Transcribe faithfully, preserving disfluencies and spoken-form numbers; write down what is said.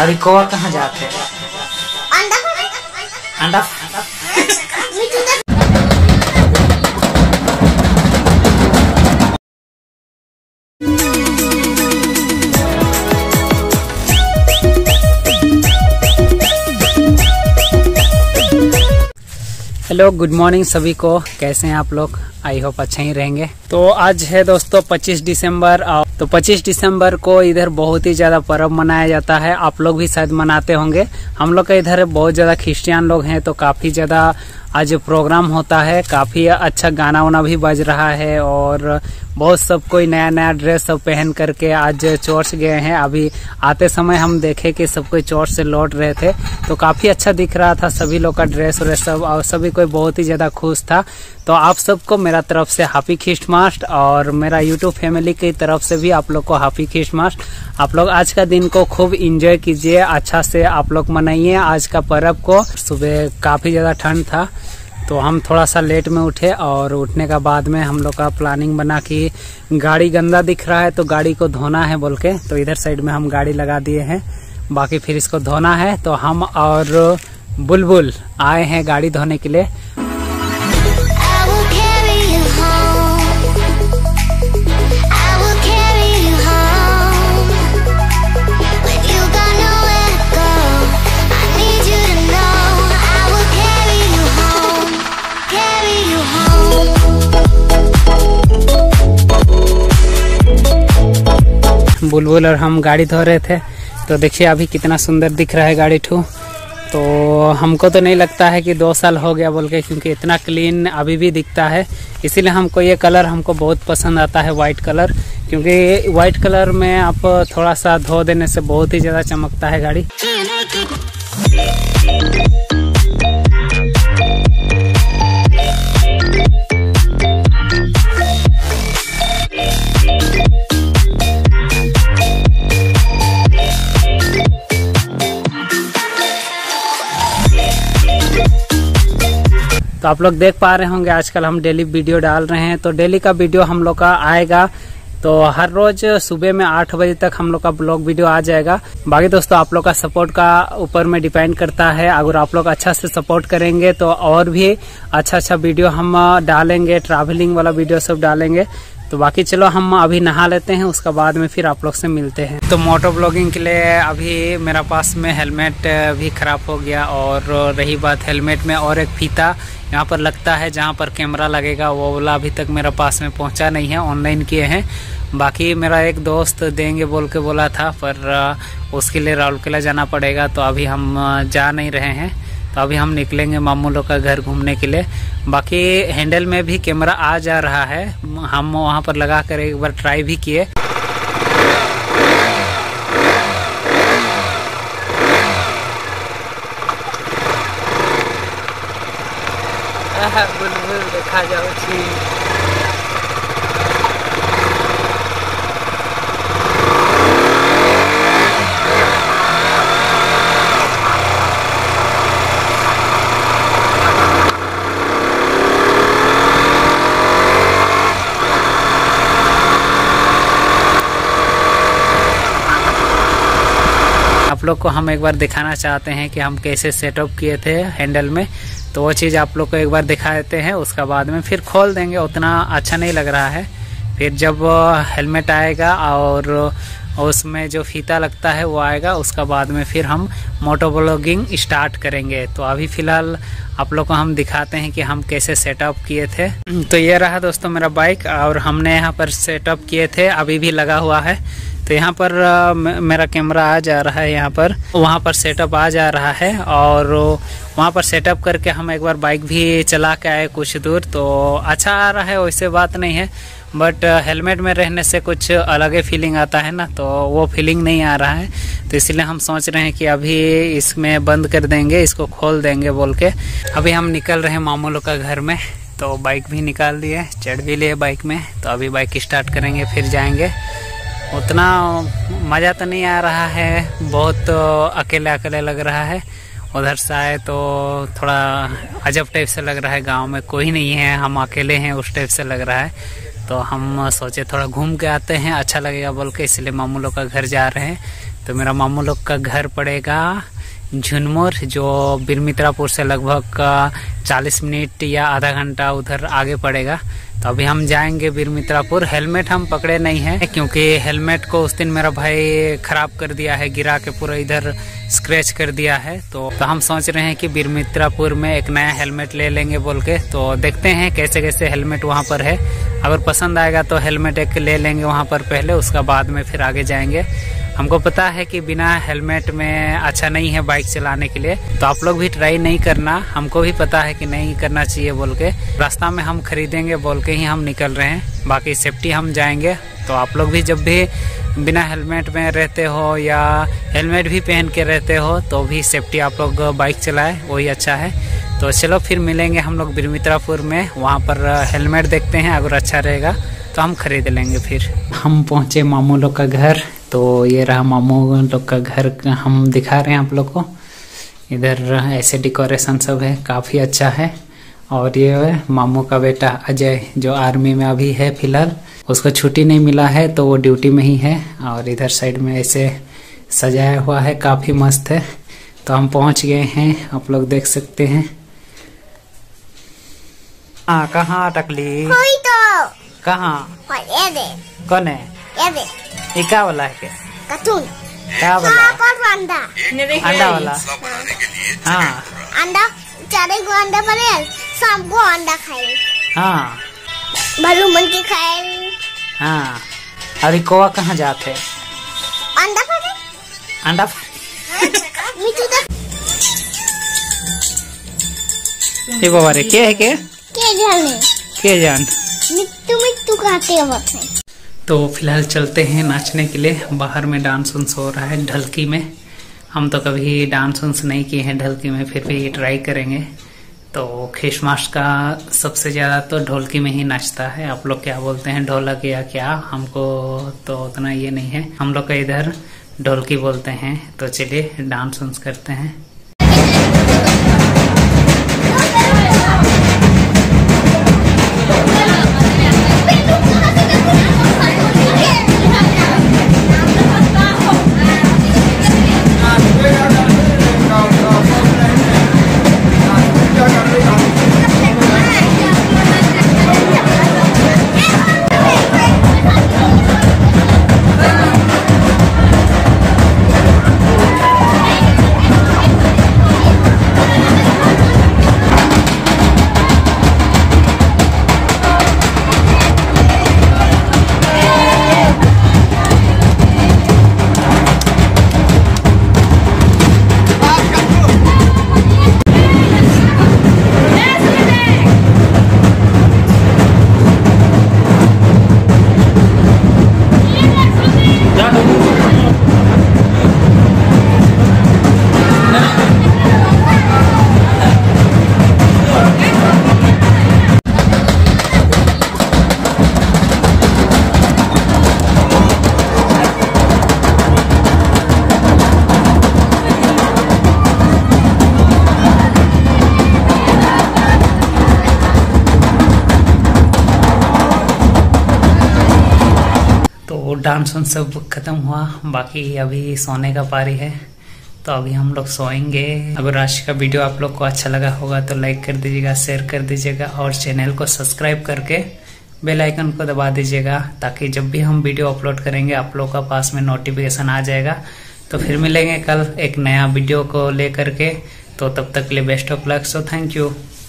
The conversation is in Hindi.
अभी कौवा कहाँ जाते हैं? अंडा हेलो गुड मॉर्निंग सभी को, कैसे हैं आप लोग? आई होप अच्छे ही रहेंगे। तो आज है दोस्तों पच्चीस दिसंबर। तो पच्चीस दिसंबर को इधर बहुत ही ज्यादा पर्व मनाया जाता है, आप लोग भी शायद मनाते होंगे। हम लोग के इधर बहुत ज्यादा क्रिश्चियन लोग हैं तो काफी ज्यादा आज प्रोग्राम होता है, काफी अच्छा गाना वाना भी बज रहा है और बहुत सब कोई नया नया ड्रेस सब पहन करके आज चर्च गए हैं। अभी आते समय हम देखे कि सब कोई चर्च से लौट रहे थे तो काफी अच्छा दिख रहा था सभी लोग का ड्रेस व्रेस सब, और सभी कोई बहुत ही ज्यादा खुश था। तो आप सबको मेरा तरफ से हैप्पी क्रिसमस और मेरा यूट्यूब फैमिली की तरफ से भी आप लोग को हैप्पी क्रिसमस। आप लोग आज का दिन को खूब इंजॉय कीजिए, अच्छा से आप लोग मनाइए आज का पर्व को। सुबह काफी ज्यादा ठंड था तो हम थोड़ा सा लेट में उठे और उठने के बाद में हम लोग का प्लानिंग बना कि गाड़ी गंदा दिख रहा है तो गाड़ी को धोना है बोल के, तो इधर साइड में हम गाड़ी लगा दिए हैं, बाकी फिर इसको धोना है। तो हम और बुलबुल आए हैं गाड़ी धोने के लिए। बुलबुल और हम गाड़ी धो रहे थे तो देखिए अभी कितना सुंदर दिख रहा है गाड़ी ठू। तो हमको तो नहीं लगता है कि दो साल हो गया बोल के, क्योंकि इतना क्लीन अभी भी दिखता है। इसीलिए हमको ये कलर हमको बहुत पसंद आता है वाइट कलर, क्योंकि वाइट कलर में आप थोड़ा सा धो देने से बहुत ही ज़्यादा चमकता है गाड़ी। तो आप लोग देख पा रहे होंगे आजकल हम डेली वीडियो डाल रहे हैं, तो डेली का वीडियो हम लोग का आएगा। तो हर रोज सुबह में आठ बजे तक हम लोग का ब्लॉग वीडियो आ जाएगा। बाकी दोस्तों आप लोग का सपोर्ट का ऊपर में डिपेंड करता है, अगर आप लोग अच्छा से सपोर्ट करेंगे तो और भी अच्छा अच्छा वीडियो हम डालेंगे, ट्रैवलिंग वाला वीडियो सब डालेंगे। तो बाकी चलो हम अभी नहा लेते हैं, उसके बाद में फिर आप लोग से मिलते हैं। तो मोटो ब्लॉगिंग के लिए अभी मेरा पास में हेलमेट भी ख़राब हो गया, और रही बात हेलमेट में और एक फीता यहाँ पर लगता है जहाँ पर कैमरा लगेगा, वो वाला अभी तक मेरा पास में पहुँचा नहीं है, ऑनलाइन किए हैं। बाकी मेरा एक दोस्त देंगे बोल के बोला था, पर उसके लिए राउरकेला जाना पड़ेगा तो अभी हम जा नहीं रहे हैं। तो अभी हम निकलेंगे मामू लोग का घर घूमने के लिए। बाकी हैंडल में भी कैमरा आ जा रहा है, हम वहाँ पर लगा कर एक बार ट्राई भी किए। बुलबुल देखा जाओ जी, आप लोग को हम एक बार दिखाना चाहते हैं कि हम कैसे सेटअप किए थे हैंडल में, तो वो चीज़ आप लोग को एक बार दिखा देते हैं, उसका बाद में फिर खोल देंगे। उतना अच्छा नहीं लग रहा है, फिर जब हेलमेट आएगा और उसमें जो फीता लगता है वो आएगा, उसका बाद में फिर हम मोटो ब्लॉगिंग स्टार्ट करेंगे। तो अभी फ़िलहाल आप लोग को हम दिखाते हैं कि हम कैसे सेटअप किए थे। तो ये रहा दोस्तों मेरा बाइक, और हमने यहाँ पर सेटअप किए थे, अभी भी लगा हुआ है। तो यहाँ पर मेरा कैमरा आ जा रहा है, यहाँ पर वहाँ पर सेटअप आ जा रहा है, और वहाँ पर सेटअप करके हम एक बार बाइक भी चला के आए कुछ दूर, तो अच्छा आ रहा है, वैसे बात नहीं है। बट हेलमेट में रहने से कुछ अलग ही फीलिंग आता है ना, तो वो फीलिंग नहीं आ रहा है। तो इसलिए हम सोच रहे हैं कि अभी इसमें बंद कर देंगे, इसको खोल देंगे बोल के। अभी हम निकल रहे हैं मामू लोग का घर में, तो बाइक भी निकाल दिए, चढ़ भी लिए बाइक में। तो अभी बाइक स्टार्ट करेंगे फिर जाएंगे। उतना मज़ा तो नहीं आ रहा है, बहुत अकेले अकेले लग रहा है। उधर से आए तो थोड़ा अजब टाइप से लग रहा है, गांव में कोई नहीं है, हम अकेले हैं, उस टाइप से लग रहा है। तो हम सोचे थोड़ा घूम के आते हैं, अच्छा लगेगा बोल के, इसलिए मामू लोग का घर जा रहे हैं। तो मेरा मामू लोग का घर पड़ेगा झुनमुर, जो बिरमित्रापुर से लगभग चालीस मिनट या आधा घंटा उधर आगे पड़ेगा। तो अभी हम जाएंगे बिरमित्रापुर। हेलमेट हम पकड़े नहीं है क्योंकि हेलमेट को उस दिन मेरा भाई खराब कर दिया है, गिरा के पूरा इधर स्क्रैच कर दिया है। तो, तो हम सोच रहे हैं कि बिरमित्रापुर में एक नया हेलमेट ले लेंगे बोल के। तो देखते हैं कैसे कैसे हेलमेट वहाँ पर है, अगर पसंद आएगा तो हेलमेट एक ले लेंगे वहाँ पर पहले, उसका बाद में फिर आगे जाएंगे। हमको पता है कि बिना हेलमेट में अच्छा नहीं है बाइक चलाने के लिए, तो आप लोग भी ट्राई नहीं करना। हमको भी पता है कि नहीं करना चाहिए बोल के, रास्ता में हम खरीदेंगे बोल के ही हम निकल रहे हैं, बाकी सेफ्टी हम जाएंगे। तो आप लोग भी जब भी बिना हेलमेट में रहते हो या हेलमेट भी पहन के रहते हो तो भी सेफ्टी आप लोग बाइक चलाए, वही अच्छा है। तो चलो फिर मिलेंगे हम लोग बिरमित्रापुर में, वहाँ पर हेलमेट देखते हैं, अगर अच्छा रहेगा तो हम खरीद लेंगे। फिर हम पहुँचे मामू लोग का घर। तो ये रहा मामू लोग का घर, हम दिखा रहे हैं आप लोग को। इधर ऐसे डेकोरेशन सब है, काफ़ी अच्छा है। और ये है मामू का बेटा अजय, जो आर्मी में अभी है फिलहाल, उसको छुट्टी नहीं मिला है तो वो ड्यूटी में ही है। और इधर साइड में ऐसे सजाया हुआ है, काफ़ी मस्त है। तो हम पहुंच गए हैं, आप लोग देख सकते हैं। हाँ, कहाँ अटकली? कहाँ? कौन है? इका वाला है क्या? कटून क्या वाला? अंडा अंडा वाला। हाँ, अंडा चारे को अंडा पड़े, शाम को अंडा खाए। हाँ, भलू मन के खाए। हाँ, अरे कोवा कहाँ जाते? अंडा पड़े, अंडा मिठू तक। ये बाबा रे क्या है? क्या क्या जाने? क्या जान? मिठू मिठू खाते हैं बाप ने। तो फिलहाल चलते हैं नाचने के लिए। बाहर में डांस उन्स हो रहा है ढलकी में। हम तो कभी डांस उन्स नहीं किए हैं ढलकी में, फिर भी ट्राई करेंगे। तो क्रिसमस का सबसे ज़्यादा तो ढोलकी में ही नाचता है। आप लोग क्या बोलते हैं, ढोलक या क्या? हमको तो उतना ये नहीं है, हम लोग का इधर ढोलकी बोलते हैं। तो चलिए डांस उन्स करते हैं। डांस उन सब खत्म हुआ, बाकी अभी सोने का पारी है। तो अभी हम लोग सोएंगे। अगर आज का वीडियो आप लोग को अच्छा लगा होगा तो लाइक कर दीजिएगा, शेयर कर दीजिएगा और चैनल को सब्सक्राइब करके बेल आइकन को दबा दीजिएगा, ताकि जब भी हम वीडियो अपलोड करेंगे आप लोग का पास में नोटिफिकेशन आ जाएगा। तो फिर मिलेंगे कल एक नया वीडियो को लेकर के। तो तब तक के लिए best of luck. So thank you.